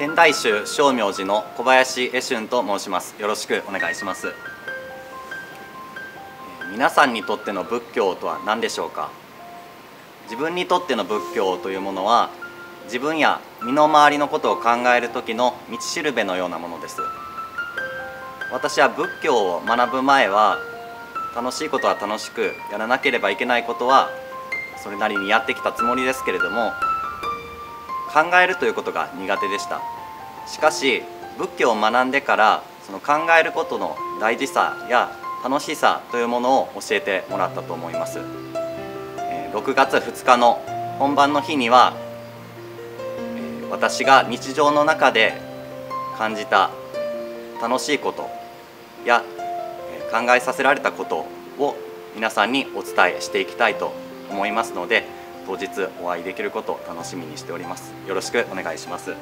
天台宗称明寺の小林恵俊と申します。よろしくお願いします。皆さんにとっての仏教とは何でしょうか。自分にとっての仏教というものは、自分や身の回りのことを考える時の道しるべのようなものです。私は仏教を学ぶ前は、楽しいことは楽しく、やらなければいけないことはそれなりにやってきたつもりですけれども、考えるということが苦手でした。しかし仏教を学んでから、その考えることの大事さや楽しさというものを教えてもらったと思います。6月2日の本番の日には、私が日常の中で感じた楽しいことや考えさせられたことを皆さんにお伝えしていきたいと思いますので、当日お会いできることを楽しみにしております。よろしくお願いします。